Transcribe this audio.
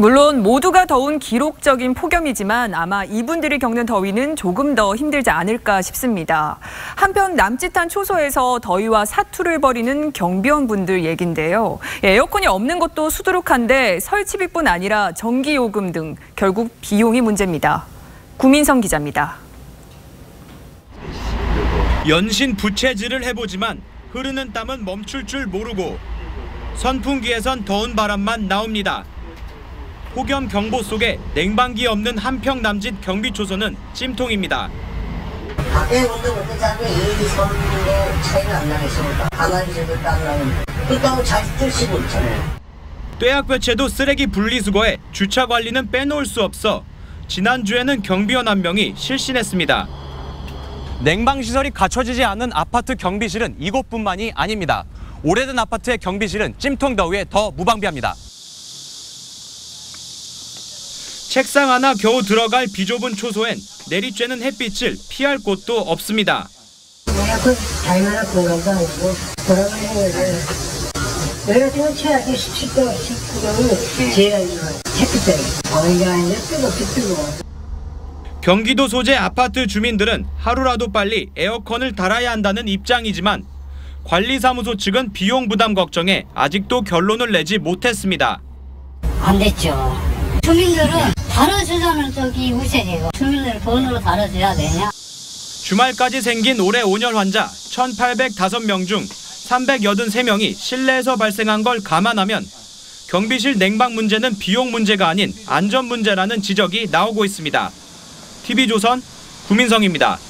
물론 모두가 더운 기록적인 폭염이지만 아마 이분들이 겪는 더위는 조금 더 힘들지 않을까 싶습니다. 한편 남짓한 초소에서 더위와 사투를 벌이는 경비원분들 얘긴데요. 에어컨이 없는 것도 수두룩한데 설치비뿐 아니라 전기요금 등 결국 비용이 문제입니다. 구민성 기자입니다. 연신 부채질을 해보지만 흐르는 땀은 멈출 줄 모르고 선풍기에선 더운 바람만 나옵니다. 폭염 경보 속에 냉방기 없는 한평 남짓 경비초소는 찜통입니다. 밖에 없는 오픈 사람이 일이 서는데 차이는 안 나겠습니다. 가만히 있어도 땀 나는데 그렇다고 잘 쓰시고 있잖아요. 뙤약볕에도 쓰레기 분리수거에 주차 관리는 빼놓을 수 없어 지난주에는 경비원 한 명이 실신했습니다. 냉방시설이 갖춰지지 않은 아파트 경비실은 이곳뿐만이 아닙니다. 오래된 아파트의 경비실은 찜통 더위에 더 무방비합니다. 책상 하나 겨우 들어갈 비좁은 초소엔 내리쬐는 햇빛을 피할 곳도 없습니다. 경기도 소재 아파트 주민들은 하루라도 빨리 에어컨을 달아야 한다는 입장이지만 관리사무소 측은 비용 부담 걱정에 아직도 결론을 내지 못했습니다. 안 됐죠. 주민들은 달아주자는 쪽이 우세해요. 주민들 돈으로 달아줘야 되냐? 주말까지 생긴 올해 온열 환자 1,805명 중 383명이 실내에서 발생한 걸 감안하면 경비실 냉방 문제는 비용 문제가 아닌 안전 문제라는 지적이 나오고 있습니다. TV조선 구민성입니다.